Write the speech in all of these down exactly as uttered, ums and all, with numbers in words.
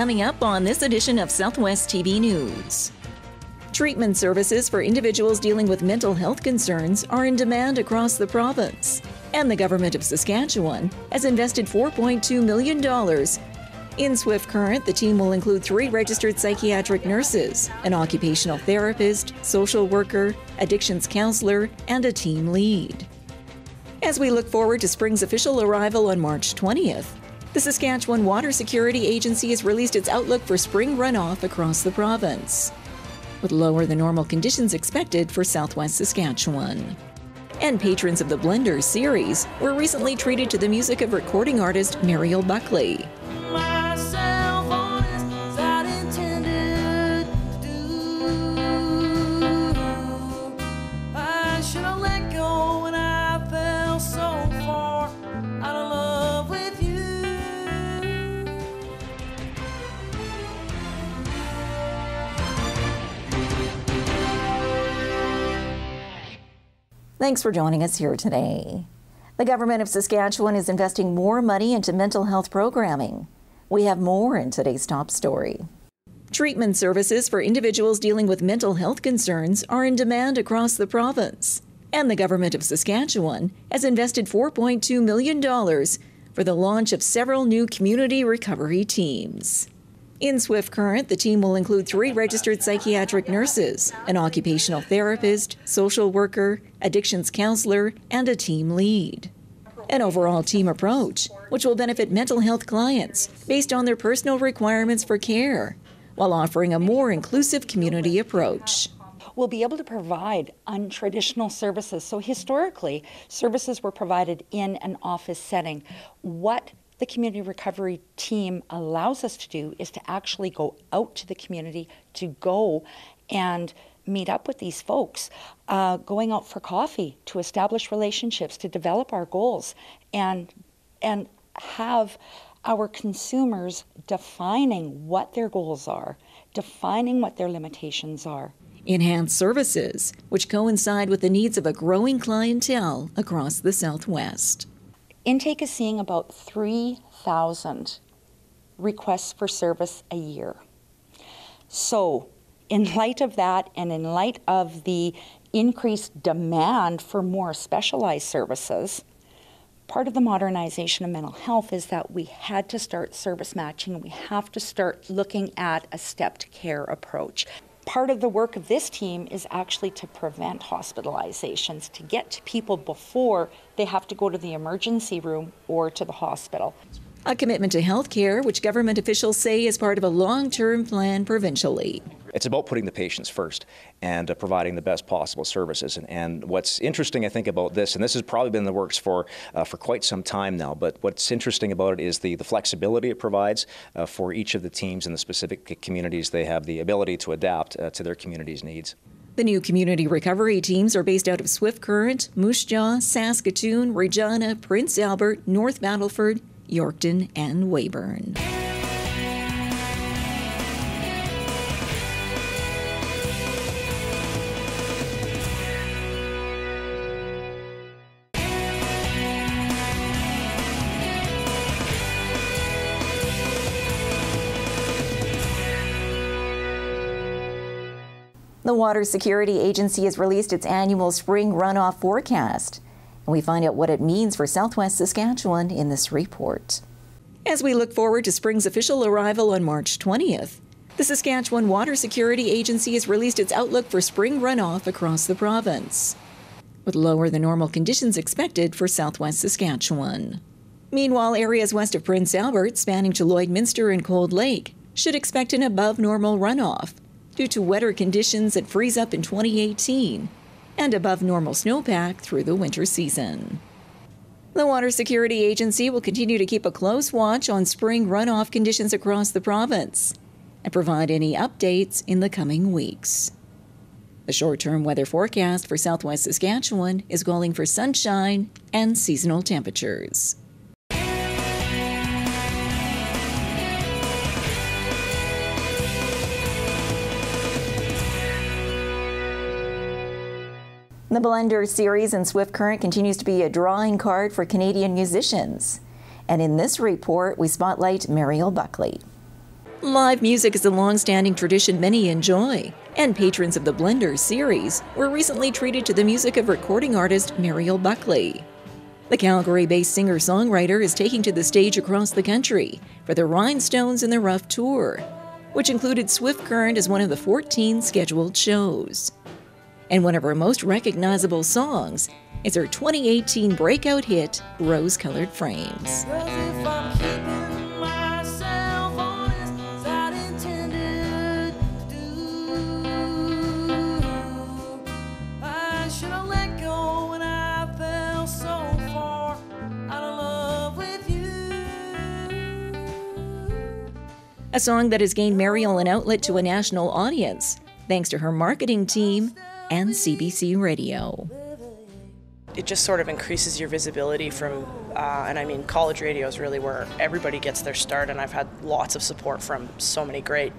coming up on this edition of Southwest T V News. Treatment services for individuals dealing with mental health concerns are in demand across the province. And the government of Saskatchewan has invested four point two million dollars. In Swift Current, the team will include three registered psychiatric nurses, an occupational therapist, social worker, addictions counselor, and a team lead. As we look forward to spring's official arrival on March twentieth, the Saskatchewan Water Security Agency has released its outlook for spring runoff across the province, with lower than normal conditions expected for southwest Saskatchewan. And patrons of the Blenders series were recently treated to the music of recording artist Mariel Buckley. Thanks for joining us here today. The government of Saskatchewan is investing more money into mental health programming. We have more in today's top story. Treatment services for individuals dealing with mental health concerns are in demand across the province. And the government of Saskatchewan has invested four point two million dollars for the launch of several new community recovery teams. In Swift Current, the team will include three registered psychiatric nurses, an occupational therapist, social worker, addictions counselor, and a team lead. An overall team approach, which will benefit mental health clients based on their personal requirements for care, while offering a more inclusive community approach. We'll be able to provide untraditional services. So historically, services were provided in an office setting. What the community recovery team allows us to do is to actually go out to the community, to go and meet up with these folks, uh, going out for coffee, to establish relationships, to develop our goals, and and have our consumers defining what their goals are, defining what their limitations are. Enhanced services, which coincide with the needs of a growing clientele across the Southwest. Intake is seeing about three thousand requests for service a year. So in light of that, and in light of the increased demand for more specialized services, part of the modernization of mental health is that we had to start service matching, and we have to start looking at a stepped care approach. Part of the work of this team is actually to prevent hospitalizations, to get to people before they have to go to the emergency room or to the hospital. A commitment to health care, which government officials say is part of a long-term plan provincially. It's about putting the patients first and uh, providing the best possible services. And, and what's interesting, I think, about this, and this has probably been in the works for uh, for quite some time now, but what's interesting about it is the, the flexibility it provides uh, for each of the teams in the specific communities. They have the ability to adapt uh, to their community's needs. The new community recovery teams are based out of Swift Current, Moose Jaw, Saskatoon, Regina, Prince Albert, North Battleford, Yorkton, and Weyburn. The Water Security Agency has released its annual spring runoff forecast, and we find out what it means for Southwest Saskatchewan in this report. As we look forward to spring's official arrival on March twentieth, the Saskatchewan Water Security Agency has released its outlook for spring runoff across the province, with lower than normal conditions expected for Southwest Saskatchewan. Meanwhile, areas west of Prince Albert, spanning to Lloydminster and Cold Lake, should expect an above-normal runoff, due to wetter conditions that freeze up in twenty eighteen and above normal snowpack through the winter season. The Water Security Agency will continue to keep a close watch on spring runoff conditions across the province and provide any updates in the coming weeks. The short-term weather forecast for Southwest Saskatchewan is calling for sunshine and seasonal temperatures. The Blenders series in Swift Current continues to be a drawing card for Canadian musicians. And in this report, we spotlight Mariel Buckley. Live music is a long-standing tradition many enjoy, and patrons of the Blenders series were recently treated to the music of recording artist Mariel Buckley. The Calgary-based singer-songwriter is taking to the stage across the country for the Rhinestones in the Rough Tour, which included Swift Current as one of the fourteen scheduled shows. And one of her most recognizable songs is her twenty eighteen breakout hit, Rose Colored Frames. A song that has gained Mariel an outlet to a national audience, thanks to her marketing team and C B C Radio. It just sort of increases your visibility from, uh, and I mean, college radio is really where everybody gets their start, and I've had lots of support from so many great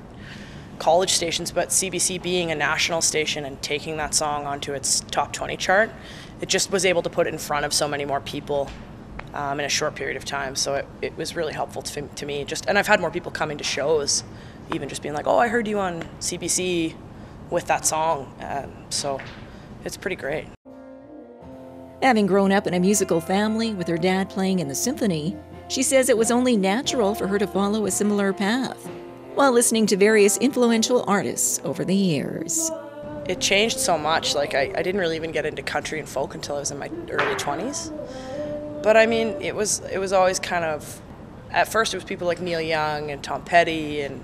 college stations, but C B C being a national station and taking that song onto its top twenty chart, it just was able to put it in front of so many more people Um, in a short period of time, so it, it was really helpful to, to me. Just, and I've had more people coming to shows, even just being like, "Oh, I heard you on C B C with that song," um, so it's pretty great. Having grown up in a musical family with her dad playing in the symphony, she says it was only natural for her to follow a similar path while listening to various influential artists over the years. It changed so much. Like I, I didn't really even get into country and folk until I was in my early twenties. But I mean, it was it was always kind of, at first it was people like Neil Young and Tom Petty and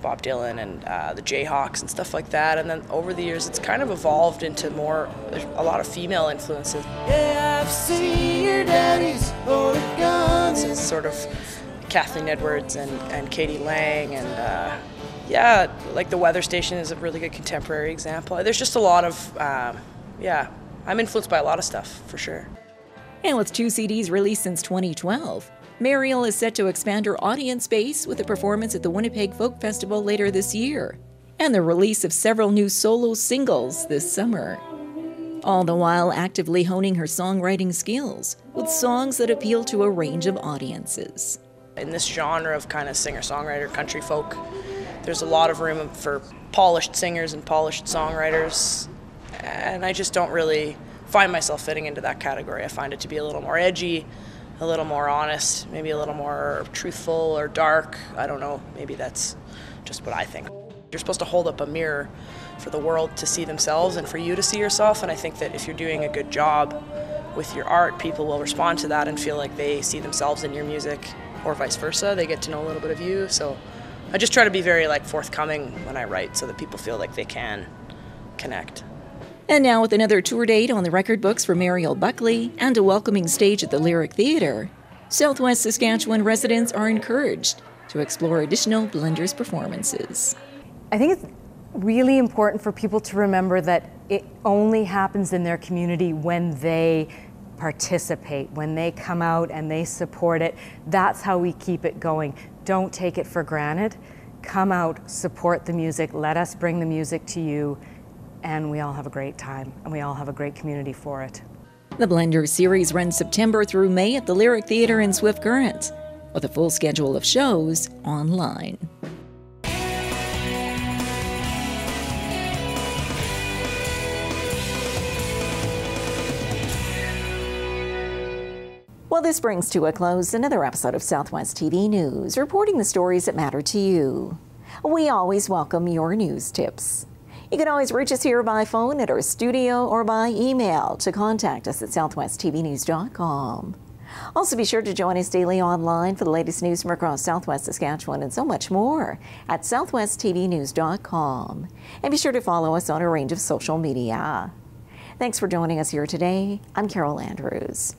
Bob Dylan and uh, the Jayhawks and stuff like that. And then over the years, it's kind of evolved into more, a lot of female influences. Yeah, I've seen your daddy's loaded guns. It's sort of Kathleen Edwards and, and Katie Lang and uh, yeah, like the Weather Station is a really good contemporary example. There's just a lot of, um, yeah, I'm influenced by a lot of stuff for sure. And with two C Ds released since twenty twelve, Mariel is set to expand her audience base with a performance at the Winnipeg Folk Festival later this year, and the release of several new solo singles this summer. All the while actively honing her songwriting skills with songs that appeal to a range of audiences. In this genre of kind of singer-songwriter, country folk, there's a lot of room for polished singers and polished songwriters, and I just don't really find myself fitting into that category. I find it to be a little more edgy, a little more honest, maybe a little more truthful or dark. I don't know, maybe that's just what I think. You're supposed to hold up a mirror for the world to see themselves and for you to see yourself, and I think that if you're doing a good job with your art, people will respond to that and feel like they see themselves in your music, or vice versa. They get to know a little bit of you, so I just try to be very like forthcoming when I write so that people feel like they can connect. And now with another tour date on the record books for Mariel Buckley and a welcoming stage at the Lyric Theatre, Southwest Saskatchewan residents are encouraged to explore additional Blenders performances. I think it's really important for people to remember that it only happens in their community when they participate, when they come out and they support it. That's how we keep it going. Don't take it for granted. Come out, support the music, let us bring the music to you, and we all have a great time, and we all have a great community for it. The Blenders series runs September through May at the Lyric Theatre in Swift Current, with a full schedule of shows online. Well, this brings to a close another episode of Southwest T V News, reporting the stories that matter to you. We always welcome your news tips. You can always reach us here by phone at our studio or by email to contact us at southwest t v news dot com. Also be sure to join us daily online for the latest news from across Southwest Saskatchewan and so much more at southwest t v news dot com. And be sure to follow us on a range of social media. Thanks for joining us here today. I'm Carol Andrews.